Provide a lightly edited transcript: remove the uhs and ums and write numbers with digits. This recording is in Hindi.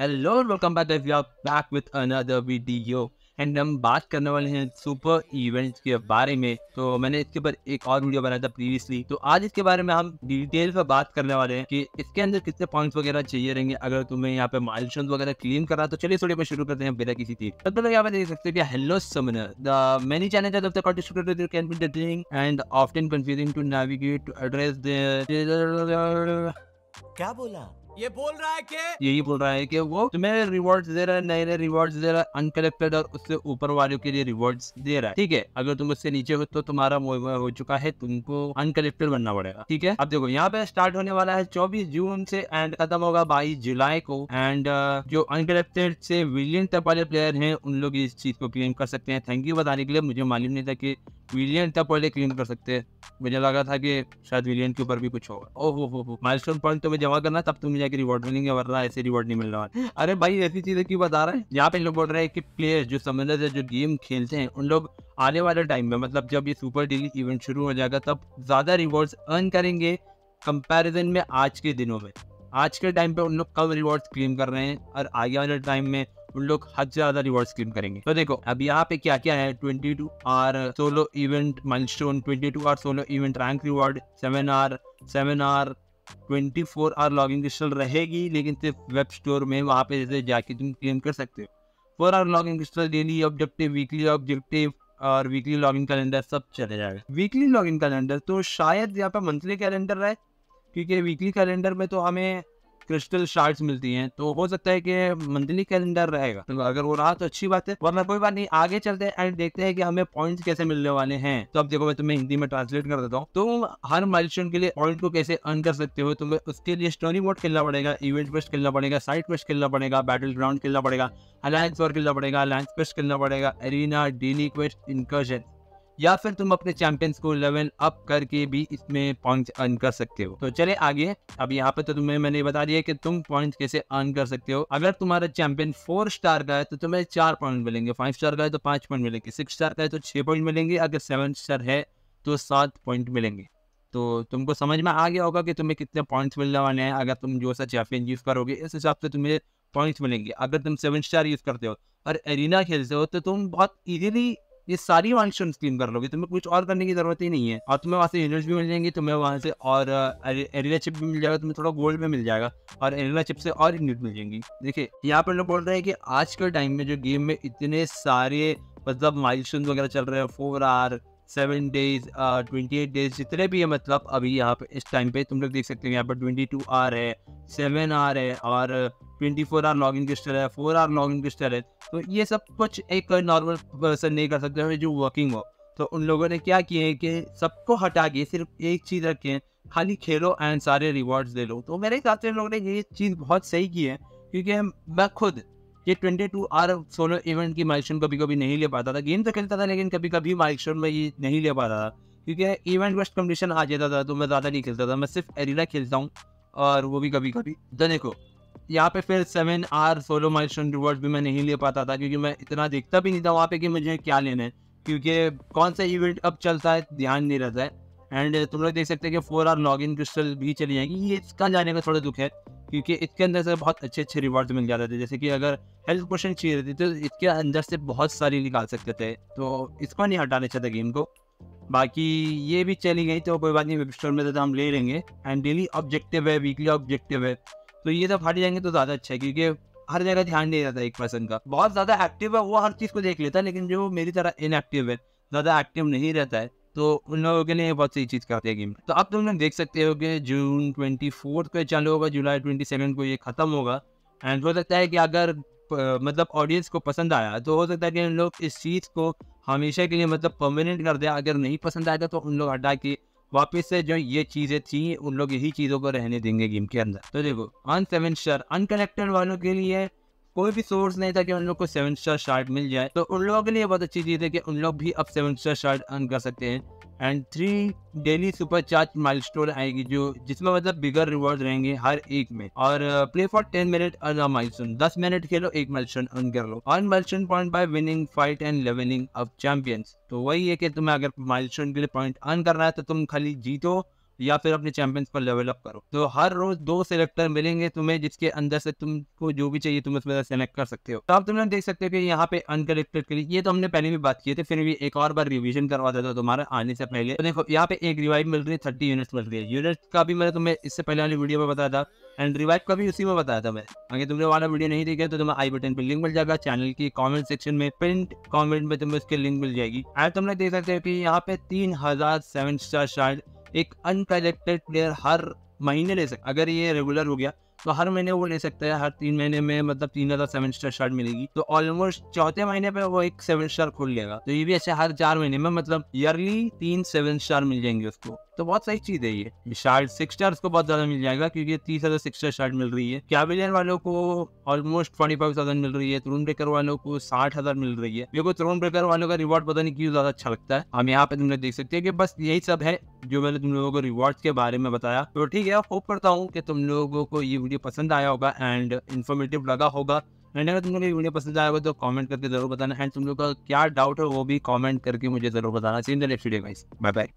हेलो और welcome back guys, we are back with another video and हम बात करने वाले हैं सुपर इवेंट्स के बारे में। तो मैंने इसके ऊपर एक और वीडियो बनाया था प्रीवियसली, तो आज इसके बारे में हम डिटेल पर बात करने वाले हैं कि इसके अंदर कितने पॉइंट्स वगैरह चाहिए रहेंगे अगर तुम्हें यहाँ पे माइलस्टोन्स वगैरह क्लेम करना। तो चलिए थोड़ी शुरू करते हैं बिना किसी चीज। सबसे पहले यहाँ पे देख सकते हैं hello summoner, the many challenges of the contestant can be dealing and often confusing to navigate to address there. क्या बोला ये? बोल रहा है कि यही बोल रहा है कि वो तुम्हें रिवॉर्ड्स दे रहा है, नए नए रिवॉर्ड्स दे रहा है अनकलेक्टेड, और उससे ऊपर वालों के लिए रिवॉर्ड्स दे रहा है। ठीक है, अगर तुम उससे नीचे हो तो तुम्हारा हो चुका है, तुमको अनकलेक्टेड बनना पड़ेगा। ठीक है, अब देखो यहाँ पे स्टार्ट होने वाला है 24 जून से एंड खत्म होगा 22 जुलाई को। एंड जो अनकलेक्टेड से विलियन तक वाले प्लेयर है उन लोग इस चीज को क्लेम कर सकते हैं। थैंक यू बताने के लिए, मुझे मालूम नहीं था कि विलियन तक पहले क्लेम कर सकते हैं, मुझे लगा था कि शायद विलियन के ऊपर भी कुछ होगा। ओहो, माइलस्टोन पॉइंट तुम्हें जमा करना तब तुम जाके रिवॉर्ड मिलेंगे, वरना ऐसे रिवॉर्ड नहीं मिल रहा। अरे भाई ऐसी चीजें क्यों बता रहा है? यहाँ पे लोग बोल रहे हैं कि प्लेयर जो समझदार है, जो गेम खेलते हैं, उन लोग आने वाले टाइम में, मतलब जब ये सुपर डेली इवेंट शुरू हो जाएगा तब ज्यादा रिवॉर्ड्स अर्न करेंगे कंपैरिजन में आज के दिनों में। आज के टाइम पे उन लोग कम रिवॉर्ड्स क्लेम कर रहे हैं और आगे वाले टाइम में उन लोग हद से ज्यादा रिवॉर्ड्स क्लेम करेंगे। तो देखो अब यहाँ पे क्या क्या है, 22 hour solo event milestone, 22 hour solo event rank reward, 7 hour 24 hour login crystal रहेगी, लेकिन सिर्फ वेब स्टोर में, वहाँ पे जैसे जाके तुम क्लेम कर सकते हो। 4 hour login crystal, daily objective, weekly objective और वीकली लॉगिन कैलेंडर सब चले जाएगा। वीकली लॉगिन कैलेंडर तो शायद यहाँ पे मंथली कैलेंडर है, क्योंकि वीकली कैलेंडर में तो हमें क्रिस्टल शार्ड्स मिलती हैं, तो हो सकता है कि मंथली कैलेंडर रहेगा। तो अगर वो रहा तो अच्छी बात है, वरना कोई बात नहीं। आगे चलते हैं एंड देखते हैं कि हमें पॉइंट्स कैसे मिलने वाले हैं। तो अब देखो मैं तुम्हें हिंदी में ट्रांसलेट कर देता हूँ। तुम हर माइलस्टोन के लिए पॉइंट को कैसे अर्न कर सकते हो, तुम्हें उसके लिए स्टोरी मोड खेलना पड़ेगा, इवेंट बेस्ट खेलना पड़ेगा, साइड बेस्ट खेलना पड़ेगा, बैटल ग्राउंड खेलना पड़ेगा, अलायंस वॉर खेलना पड़ेगा, अलायंस बेस्ट खेलना पड़ेगा, एरिना, डेली क्वेस्ट, इंकर्जन, या फिर तुम अपने चैंपियंस को लेवल अप करके भी इसमें पॉइंट्स अर्न कर सकते हो। तो चले आगे। अब यहाँ पे तो तुम्हें मैंने बता दिया कि तुम पॉइंट्स कैसे अर्न कर सकते हो। अगर तुम्हारा चैंपियन 4 स्टार का है तो तुम्हें 4 पॉइंट मिलेंगे, 5 स्टार का है तो 5 पॉइंट मिलेंगे, 6 स्टार का है तो 6 पॉइंट मिलेंगे, अगर 7 स्टार है तो 7 पॉइंट मिलेंगे। तो तुमको समझ में आ गया होगा कि तुम्हें कितने पॉइंट्स मिलने वाले हैं। अगर तुम जो सा चैंपियन यूज करोगे इस हिसाब से तुम्हें पॉइंट्स मिलेंगे। अगर तुम 7 स्टार यूज करते हो और एरिना खेलते हो तो तुम बहुत ईजिली ये सारी माइलस्टोन क्लेम कर लोगे, तुम्हें कुछ और करने की जरूरत ही नहीं है। और तुम्हें वहाँ से यूनिट्स भी मिल जाएंगी, तुम्हें वहाँ से और एरिना चिप भी मिल जाएगा, तुम्हें थोड़ा गोल्ड भी मिल जाएगा और एरिना चिप से और यूनिट मिल जाएंगी। देखिए यहाँ पर लोग बोल रहे हैं कि आज के टाइम में जो गेम में इतने सारे मतलब माइलस्टोन वगैरह चल रहे हैं, 4 आवर, 7 डेज, 28 डेज, जितने भी है, मतलब अभी यहाँ पे इस टाइम पे तुम लोग देख सकते हो यहाँ पर 22 आवर है, 7 आवर है और 24 आवर लॉगिन क्रिस्टल है, 4 आवर लॉगिन क्रिस्टल है। तो ये सब कुछ एक नॉर्मल पर्सन नहीं कर सकते हैं जो वर्किंग हो। तो उन लोगों ने क्या किया है कि सबको हटा के सिर्फ एक चीज़ रखें, खाली खेलो एंड सारे रिवॉर्ड्स दे लो। तो मेरे हिसाब से लोगों ने ये चीज़ बहुत सही की है, क्योंकि मैं खुद ये 22 आवर सोलो इवेंट की माइलस्टोन कभी कभी नहीं ले पाता था। गेम तो खेलता था लेकिन कभी कभी माइलस्टोन में ये नहीं ले पाता था, क्योंकि इवेंट बेस्ट कंपटीशन आ जाता था तो मैं ज़्यादा नहीं खेलता था, मैं सिर्फ एरिना खेलता हूँ और वो भी कभी कभी। तो देखो यहाँ पे फिर 7 आवर सोलो माइलस्टोन रिवॉर्ड भी मैं नहीं ले पाता था, क्योंकि मैं इतना देखता भी नहीं था वहाँ पे कि मुझे क्या लेना है, क्योंकि कौन सा इवेंट अब चलता है ध्यान नहीं रहता है। एंड तुम लोग देख सकते हैं कि 4 आवर लॉगिन क्रिस्टल भी चली जाएगी, ये इसका जाने का थोड़ा दुख है, क्योंकि इसके अंदर से बहुत अच्छे अच्छे रिवॉर्ड्स मिल जाते थे। जैसे कि अगर हेल्थ क्वेश्चन चाहिए रहती तो इसके अंदर से बहुत सारी निकाल सकते थे, तो इसको नहीं हटाना चाहिए गेम को। बाकी ये भी चली गई तो कोई बात नहीं, वेब स्टोर में तो हम ले लेंगे। एंड डेली ऑब्जेक्टिव है, वीकली ऑब्जेक्टिव है, तो ये सब हट जाएंगे तो ज़्यादा अच्छा है, क्योंकि हर जगह ध्यान नहीं रहता। एक पर्सन का बहुत ज़्यादा एक्टिव है वो हर चीज़ को देख लेता है, लेकिन जो मेरी तरह इनएक्टिव है, ज़्यादा एक्टिव नहीं रहता है, तो उन लोगों के लिए बहुत सही चीज़ करती है गेम। तो अब तुम लोग देख सकते हो कि जून 24 को चालू होगा, जुलाई 22 को ये ख़त्म होगा। एंड हो सकता है कि अगर मतलब ऑडियंस को पसंद आया तो हो सकता है कि उन लोग इस चीज़ को हमेशा के लिए मतलब परमानेंट कर दें। अगर नहीं पसंद आएगा तो उन लोग हटा के वापस से जो ये चीज़ें थी उन लोग यही चीज़ों को रहने देंगे गेम के अंदर। तो देखो ऑन 7 स्टार अनकनेक्टेड वालों के लिए कोई भी सोर्स नहीं था कि उन लोग को 7 स्टार शार्ट मिल जाए, तो उन लोगों के लिए बहुत अच्छी चीज़ है कि उन लोग भी अब 7 स्टार शार्ट अर्न कर सकते हैं। And 3 daily super charge milestone आएगी जो जिसमें मतलब बिगर रिवॉर्ड रहेंगे हर एक में। और play for 10 minute earn a milestone, 10 minute खेलो एक माइलस्टोन अर्न कर लो। Earn milestone point by winning fight and levelling of champions. तो वही है कि तुम्हें अगर माइलस्टोन के लिए पॉइंट अर्न करना है तो तुम खाली जीतो या फिर अपने चैंपियंस पर लेवल अप करो। तो हर रोज 2 सेलेक्टर मिलेंगे तुम्हें, जिसके अंदर से तुमको जो भी चाहिए तुम उसमें सेलेक्ट कर सकते हो। तो आप तुम लोग देख सकते हो कि यहाँ पे अनकलेक्टेड के लिए ये तो हमने पहले भी बात की थी, फिर भी एक और बार रिवीजन करवा देता हूँ तुम्हारा आने से पहले। तो देखो यहाँ पे एक रिवाइव मिल रही है, 30 यूनिट्स मिल रही है। यूनिट का भी मैंने तुम्हें इससे पहले वाली वीडियो में बताया था, एंड रिवाइव का भी उसी में बताया था मैं। अगर तुमने वाला वीडियो नहीं देखा तो तुम्हें आई बटन पर लिंक मिल जाएगा, चैनल की कमेंट सेक्शन में पिन कमेंट में तुम्हें उसकी लिंक मिल जाएगी। एंड तुमने देख सकते हो कि यहाँ पे 3000 7 स्टार शार्ड एक अनकलेक्टेड प्लेयर हर महीने ले सकता है। अगर ये रेगुलर हो गया तो हर महीने वो ले सकता है, हर 3 महीने में मतलब 3000 7 स्टार शार्ड मिलेगी। तो ऑलमोस्ट चौथे महीने पे वो एक 7 स्टार खोल लेगा। तो ये भी अच्छा, हर 4 महीने में मतलब ईयरली 3 7 स्टार मिल जाएंगे उसको। तो बहुत सही चीज है ये। शार्ड 6 स्टार को बहुत ज्यादा मिल जाएगा क्योंकि 30,000 6 स्टार शार्ड मिल रही है। कैबिलियन वालों को ऑलमोस्ट 45,000 मिल रही है, थ्रोन ब्रेकर वालों को 60,000 मिल रही है। मेरे को थ्रोन ब्रेकर वालों का रिवॉर्ड पता नहीं क्यों ज्यादा अच्छा लगता है। हम यहाँ पे तुमने देख सकते हैं कि बस यही सब है जो मैंने तुम लोगों को रिवॉर्ड के बारे में बताया। तो ठीक है, होप करता हूँ कि तुम लोगों को ये वीडियो पसंद आया होगा एंड इन्फॉर्मेटिव लगा होगा। एंड अगर तुम लोग वीडियो पसंद आया होगा तो कमेंट करके जरूर बताना, एंड तुम लोग का क्या डाउट है वो भी कमेंट करके मुझे जरूर बताना। See you in the next video guys, bye bye.